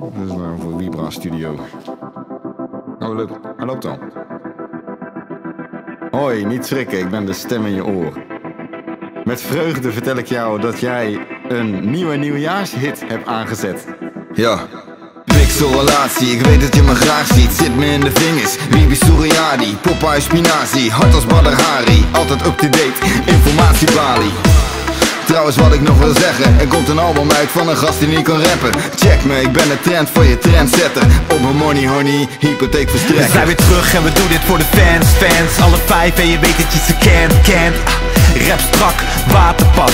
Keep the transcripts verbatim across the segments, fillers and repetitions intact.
Dat is nou voor Vibra Studio. Oh, leuk. Hij loopt al. Hoi, niet schrikken, ik ben de stem in je oor. Met vreugde vertel ik jou dat jij een nieuwe nieuwjaarshit hebt aangezet. Ja. Pixelrelatie, ik weet dat je me graag ziet. Zit me in de vingers, Wibi Soerjadi, Popeye spinazie, hard als Badr Hari. Altijd up-to-date, informatiebalie. Trouwens wat ik nog wil zeggen, er komt een album uit van een gast die niet kan rappen. Check me, ik ben de trend van je trendsetter. Op een money honey, hypotheek verstrekken. We zijn weer terug en we doen dit voor de fans, fans. Alle vijf en je weet dat je ze kent, kent. Rap strak, waterpas,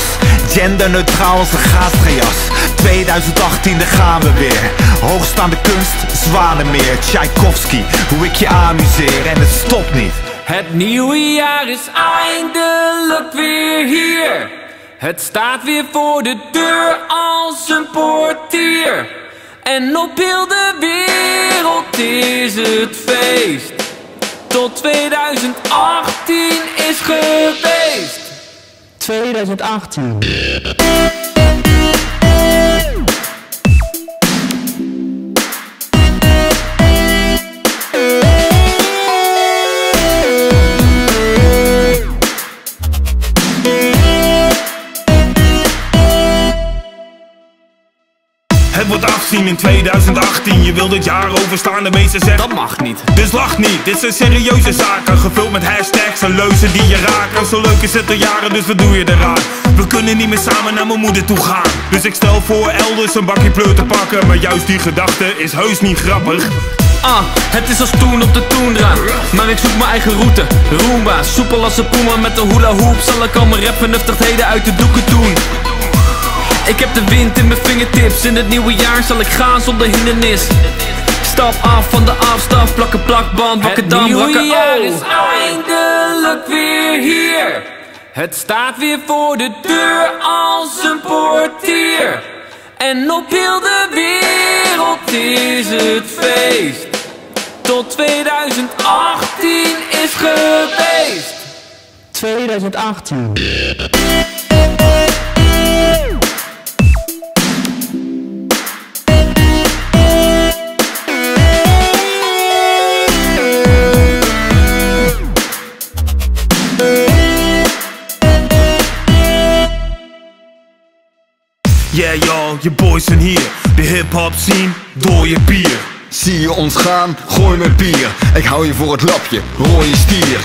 genderneutraal als een gaasgejas. tweeduizend achttien, daar gaan we weer. Hoogstaande kunst, Zwanenmeer, Tchaikovski, hoe ik je amuseer en het stopt niet. Het nieuwe jaar is eindelijk weer hier. Het staat weer voor de deur als een portier. En op heel de wereld is het feest. Tot tweeduizend achttien is geweest. tweeduizend achttien. Het wordt afzien in tweeduizend achttien. Je wil dit jaar overstaan, de meeste zeggen dat mag niet. Dus lach niet, dit zijn serieuze zaken. Gevuld met hashtags en leuzen die je raken. Zo leuk is het al jaren, dus wat doe je eraan? We kunnen niet meer samen naar mijn moeder toe gaan. Dus ik stel voor elders een bakje pleur te pakken. Maar juist die gedachte is heus niet grappig. Ah, het is als toen op de toendra. Maar ik zoek mijn eigen route, Roomba. Soepel als een poema met de hula hoop. Zal ik al mijn rap vernuftigheden uit de doeken doen. Ik heb de wind in mijn vingertips. In het nieuwe jaar zal ik gaan zonder hindernis. Stap af van de afstaf, plakken plakband, Wakkerdam, wakker. Het nieuwe jaar is eindelijk weer hier. Het staat weer voor de deur als een portier. En op heel de wereld is het feest. Tot tweeduizend achttien is geweest. tweeduizend achttien. Yeah y'all, je boys zijn hier. De hip-hop scene, door je bier. Zie je ons gaan, gooi me bier. Ik hou je voor het lapje, rode stier.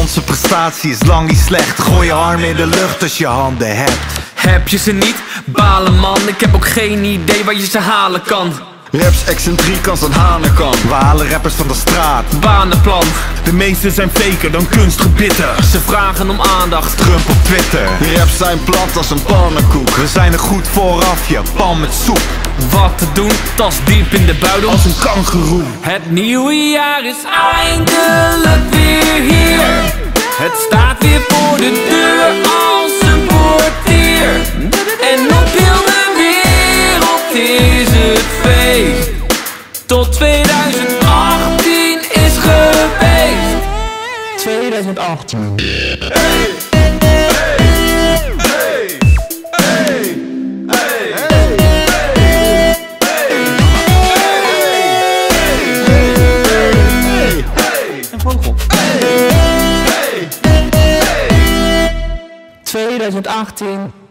Onze prestatie is lang niet slecht. Gooi je arm in de lucht als je handen hebt. Heb je ze niet? Balen man, ik heb ook geen idee waar je ze halen kan. Raps excentriek als een hanenkam. We halen rappers van de straat, banenplan. De meesten zijn faker dan kunstgebitten. Ze vragen om aandacht, Trump op Twitter. Raps zijn plat als een pannenkoek. We zijn er goed vooraf, je pan met soep. Wat te doen, tas diep in de buidel als een kangeroe. Het nieuwe jaar is eindelijk weer hier. Het staat weer voor de deur als een portier. En op heel de wereld is het feest. Tot tweeduizend achttien is geweest. tweeduizend achttien. Hey. tweeduizend achttien